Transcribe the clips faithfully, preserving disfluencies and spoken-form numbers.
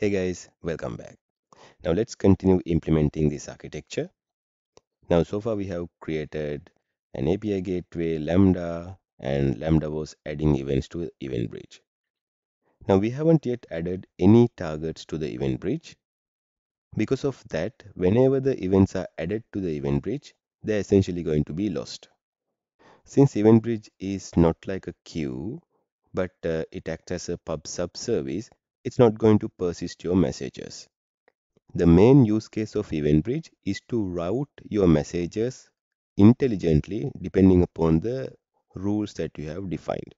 Hey guys, welcome back. Now let's continue implementing this architecture. Now so far we have created an A P I gateway, Lambda, and Lambda was adding events to EventBridge. Now we haven't yet added any targets to the EventBridge. Because of that, whenever the events are added to the EventBridge, they're essentially going to be lost. Since EventBridge is not like a queue, but uh, it acts as a pub/sub service, it's not going to persist your messages. The main use case of EventBridge is to route your messages intelligently depending upon the rules that you have defined.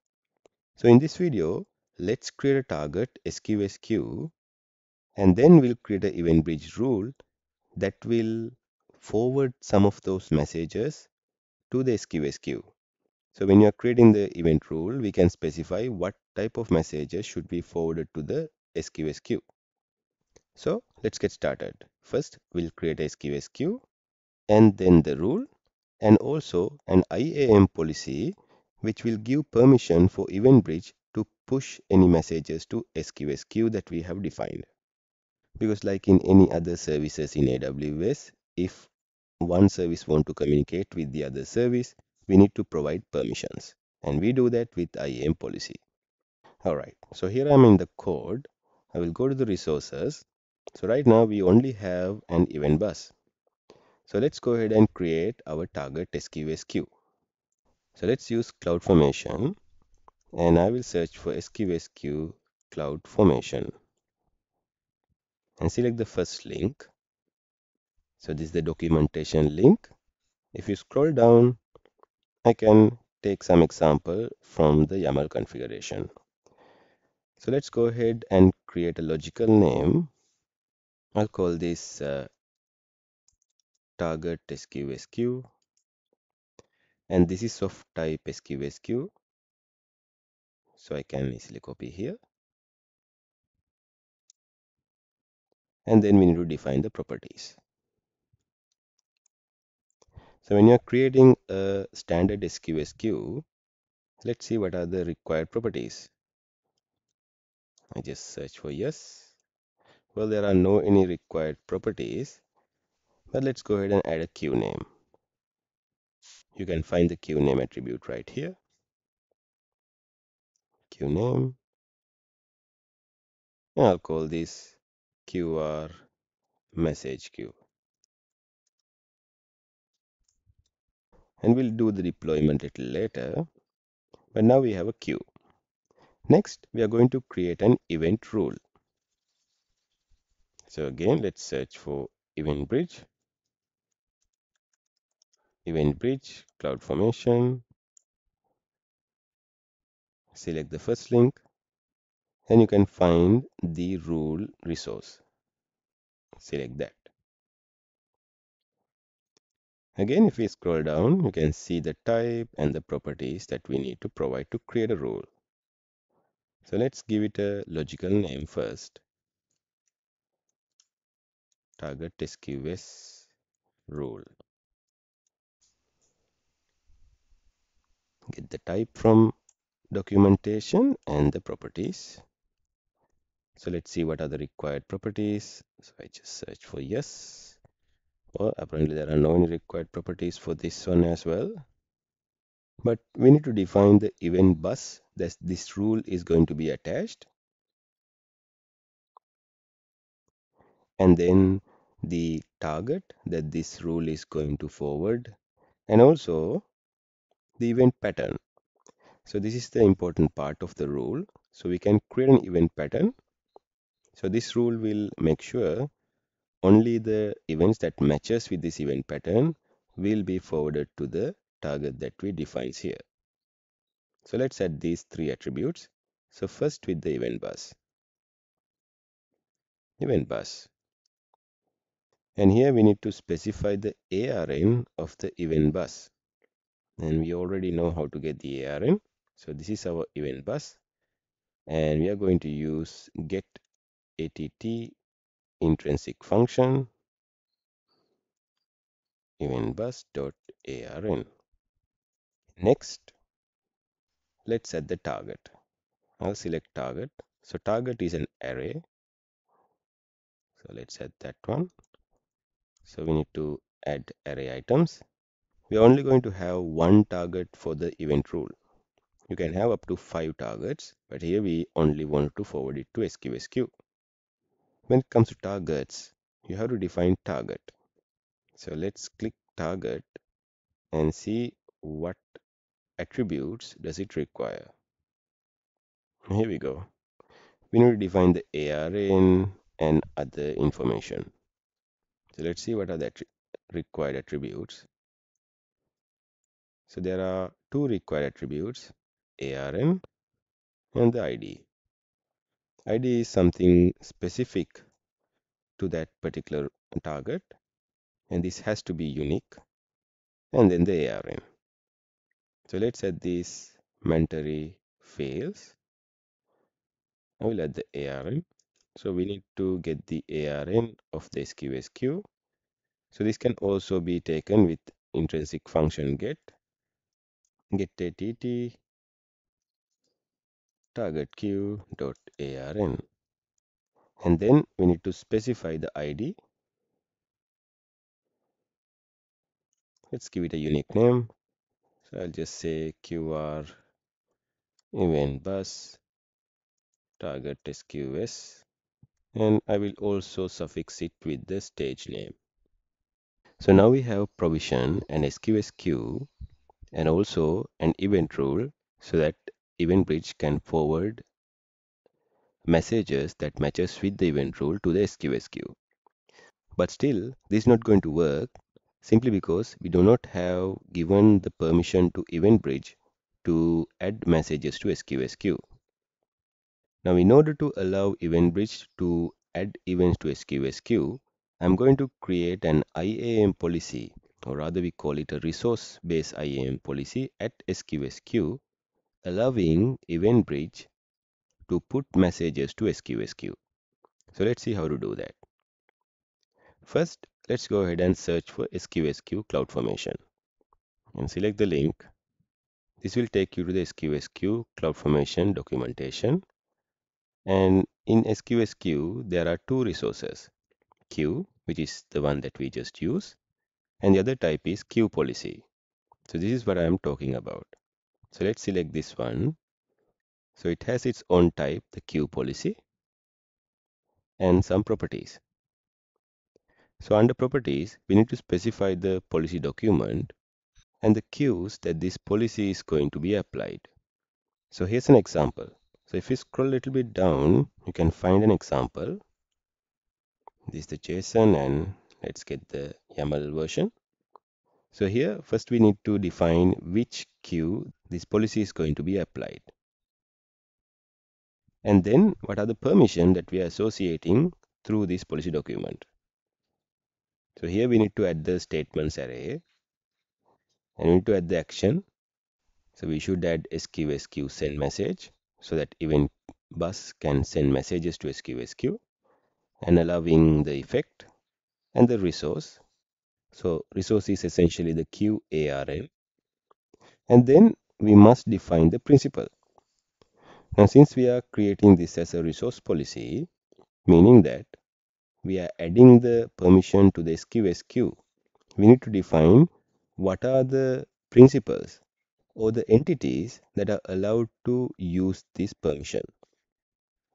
So in this video, let's create a target S Q S queue, and then we'll create an EventBridge rule that will forward some of those messages to the S Q S queue. So when you are creating the event rule, we can specify what type of messages should be forwarded to the S Q S queue. So let's get started. First, we'll create a S Q S queue and then the rule, and also an I A M policy which will give permission for EventBridge to push any messages to S Q S queue that we have defined. Because like in any other services in A W S, if one service wants to communicate with the other service, we need to provide permissions, and we do that with I A M policy. Alright, so here I'm in the code. I will go to the resources. So right now we only have an event bus. So let's go ahead and create our target S Q S queue. So let's use CloudFormation, and I will search for S Q S queue CloudFormation and select the first link. So this is the documentation link. If you scroll down, I can take some example from the YAML configuration. So let's go ahead and create a logical name. I'll call this uh, target S Q S queue, and this is of type S Q S queue, so I can easily copy here. And then we need to define the properties. So when you are creating a standard S Q S queue, let's see what are the required properties. I just search for yes. Well, there are no any required properties. But let's go ahead and add a queue name. You can find the queue name attribute right here. Queue name. And I'll call this Q R message queue. And we'll do the deployment a little later. But now we have a queue. Next, we are going to create an event rule. So again, let's search for EventBridge. EventBridge, CloudFormation, select the first link, and you can find the rule resource. Select that. Again, if we scroll down, you can see the type and the properties that we need to provide to create a rule. So let's give it a logical name first. Target S Q S rule. Get the type from documentation and the properties. So let's see what are the required properties. So I just search for yes. Well, apparently there are no any required properties for this one as well. But we need to define the event bus that this rule is going to be attached. And then the target that this rule is going to forward, and also the event pattern. So this is the important part of the rule. So we can create an event pattern. So this rule will make sure only the events that matches with this event pattern will be forwarded to the target that we define here. So let's add these three attributes. So first with the event bus. Event bus. And here we need to specify the A R N of the event bus. And we already know how to get the A R N. So this is our event bus. And we are going to use get A T T intrinsic function event bus.arn. Next, let's add the target. I'll select target. So target is an array. So let's add that one. So we need to add array items. We are only going to have one target for the event rule. You can have up to five targets, but here we only want to forward it to S Q S queue. When it comes to targets, you have to define target. So let's click target and see what attributes does it require. Here we go. We need to define the A R N and other information. So let's see what are the required attributes. So there are two required attributes, A R N and the I D. I D is something specific to that particular target, and this has to be unique, and then the A R N. So let's add these mandatory fields. I will add the A R N. So we need to get the A R N of the S Q S queue. So this can also be taken with intrinsic function get, get att target queue dot A R N, and then we need to specify the I D. Let's give it a unique name. So I'll just say Q R event bus target S Q S, and I will also suffix it with the stage name. So now we have provision an S Q S queue and also an event rule so that EventBridge can forward messages that matches with the event rule to the S Q S queue. But still, this is not going to work simply because we do not have given the permission to EventBridge to add messages to S Q S queue. Now, in order to allow EventBridge to add events to S Q S queue, I'm going to create an I A M policy, or rather we call it a resource-based I A M policy at S Q S queue, allowing EventBridge to put messages to S Q S queue. So let's see how to do that. First, let's go ahead and search for S Q S queue CloudFormation and select the link. This will take you to the S Q S queue CloudFormation documentation. And in S Q S queue, there are two resources, queue, which is the one that we just used, and the other type is queue policy. So this is what I am talking about. So let's select this one. So it has its own type, the queue policy, and some properties. So under properties, we need to specify the policy document and the queues that this policy is going to be applied. So here's an example. So if you scroll a little bit down, you can find an example. This is the JSON, and let's get the YAML version. So here, first we need to define which queue this policy is going to be applied. And then what are the permissions that we are associating through this policy document. So here we need to add the statements array, and we need to add the action. So we should add S Q S queue send message so that event bus can send messages to S Q S queue, and allowing the effect and the resource. So resource is essentially the queue A R N. And then we must define the principle. Now, since we are creating this as a resource policy, meaning that we are adding the permission to the S Q S queue, we need to define what are the principles or the entities that are allowed to use this permission.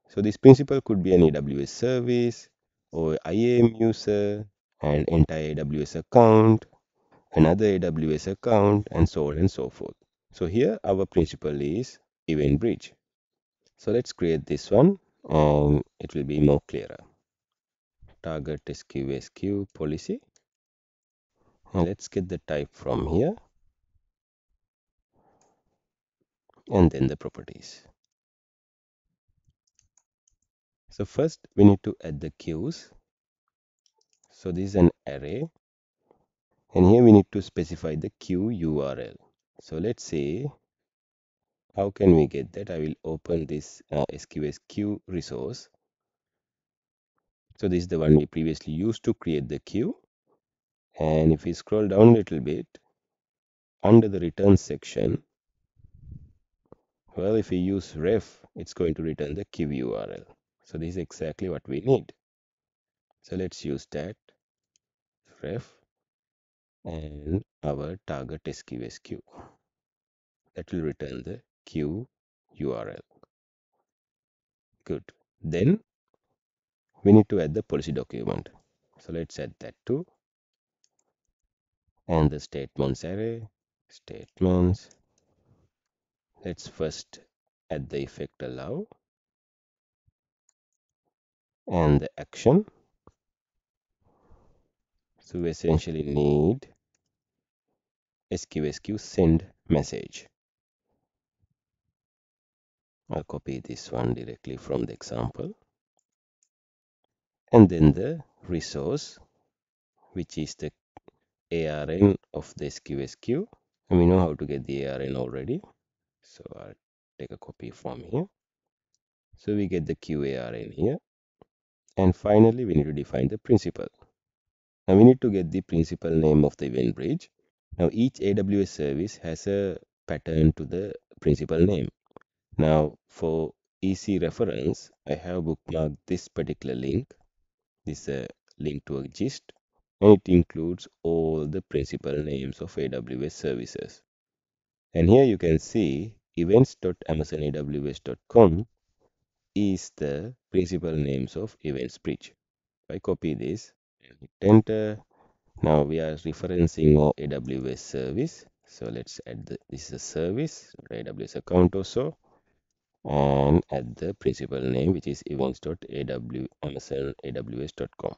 So this principle could be an A W S service or I A M user, an entire A W S account, another A W S account, and so on and so forth. So here our principle is EventBridge. So let's create this one, and it will be more clearer. Target S Q S queue policy. And let's get the type from here, and then the properties. So first we need to add the queues. So this is an array, and here we need to specify the queue U R L. So let's see how can we get that. I will open this uh, S Q S queue resource. So this is the one we previously used to create the queue. And if we scroll down a little bit, under the return section, well, if we use ref, it's going to return the queue U R L. So this is exactly what we need. So let's use that ref and our target S Q S queue. That will return the queue U R L. Good. Then we need to add the policy document. So let's add that too. And the statements array, statements. Let's first add the effect allow and the action. So we essentially need S Q S queue send message. I'll copy this one directly from the example. And then the resource, which is the A R N of the S Q S queue. And we know how to get the A R N already. So I'll take a copy from here. So we get the Q A R N here. And finally, we need to define the principal. Now we need to get the principal name of the event bridge. Now each A W S service has a pattern to the principal name. Now for easy reference, I have bookmarked this particular link. This is a link to a gist. And it includes all the principal names of A W S services. And here you can see events dot amazon A W S dot com is the principal names of EventBridge. I copy this and hit enter. Now we are referencing our A W S service. So let's add the, this is a service, A W S account also. And add the principal name, which is events dot amazon A W S dot com.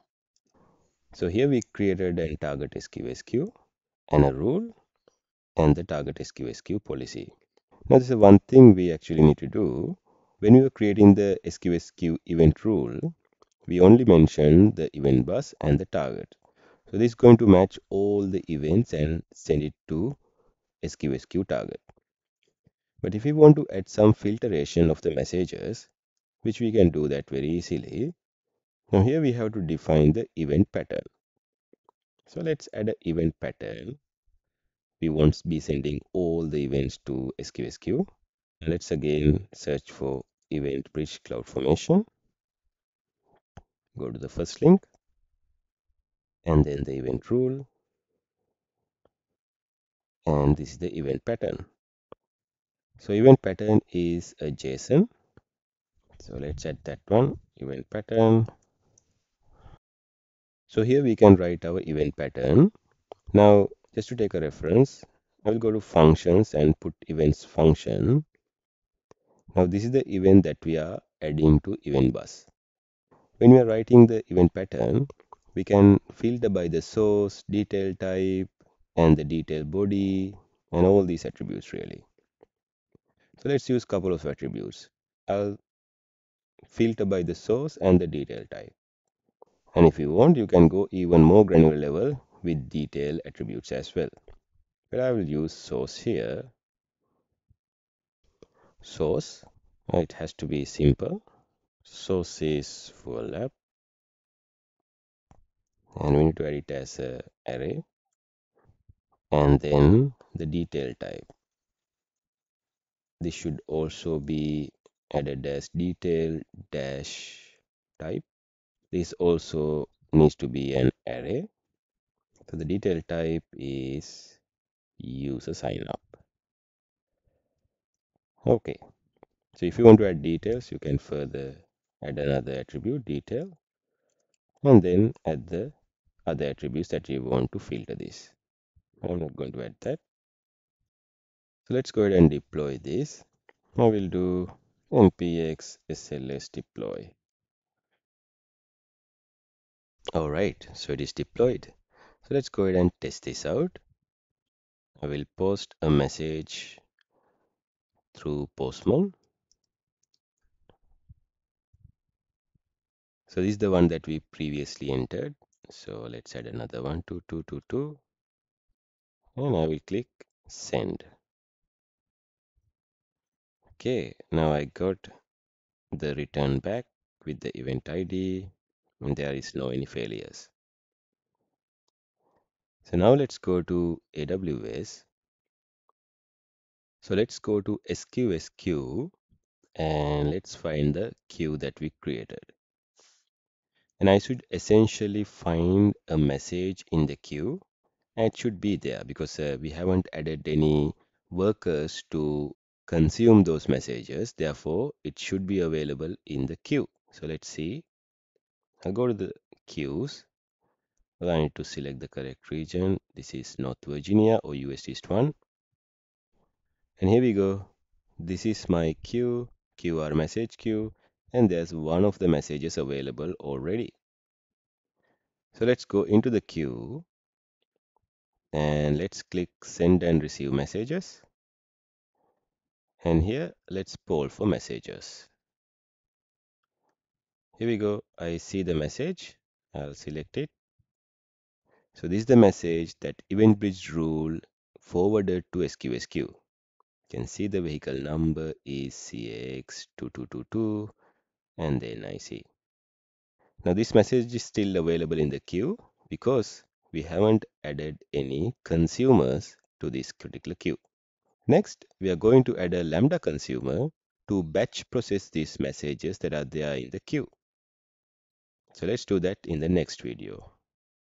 So here we created a target S Q S queue and a rule and the target S Q S queue policy. Now this is one thing we actually need to do. When we were creating the S Q S queue event rule, we only mentioned the event bus and the target. So this is going to match all the events and send it to S Q S queue target. But if we want to add some filtration of the messages, which we can do that very easily. Now here we have to define the event pattern. So let's add an event pattern. We won't be sending all the events to S Q S queue. Let's again search for EventBridge CloudFormation. Go to the first link and then the event rule. And this is the event pattern. So event pattern is a JSON. So let's add that one, event pattern. So here we can write our event pattern. Now, just to take a reference, I will go to functions and put events function. Now this is the event that we are adding to event bus. When we are writing the event pattern, we can filter by the source, detail type, and the detail body, and all these attributes really. So let's use a couple of attributes. I'll filter by the source and the detail type. And if you want, you can go even more granular level with detail attributes as well. But I will use source here. Source, it has to be simple. Source is full app. And we need to add it as an array. And then the detail type. This should also be added as detail dash type. This also needs to be an array. So the detail type is user sign up. Okay. So if you want to add details, you can further add another attribute detail and then add the other attributes that you want to filter this. I'm not going to add that. So let's go ahead and deploy this. I will do npx sls deploy. All right, so it is deployed. So let's go ahead and test this out. I will post a message through Postman. So this is the one that we previously entered. So let's add another one, two two two two. And I will click send. Okay, now I got the return back with the event I D and there is no any failures. So now let's go to A W S. So let's go to S Q S queue and let's find the queue that we created. and I should essentially find a message in the queue, and it should be there because uh, we haven't added any workers to consume those messages, therefore it should be available in the queue. So let's see, I'll go to the queues. Well, I need to select the correct region. This is North Virginia or U S East one, and here we go. This is my queue, Q R message queue, and there's one of the messages available already. So let's go into the queue and let's click send and receive messages, and here let's poll for messages. Here we go, I see the message, I'll select it. So this is the message that EventBridge rule forwarded to S Q S queue. Can see the vehicle number is C A X two two two two, and then I see. Now this message is still available in the queue because we haven't added any consumers to this particular queue. Next, we are going to add a Lambda consumer to batch process these messages that are there in the queue. So let's do that in the next video.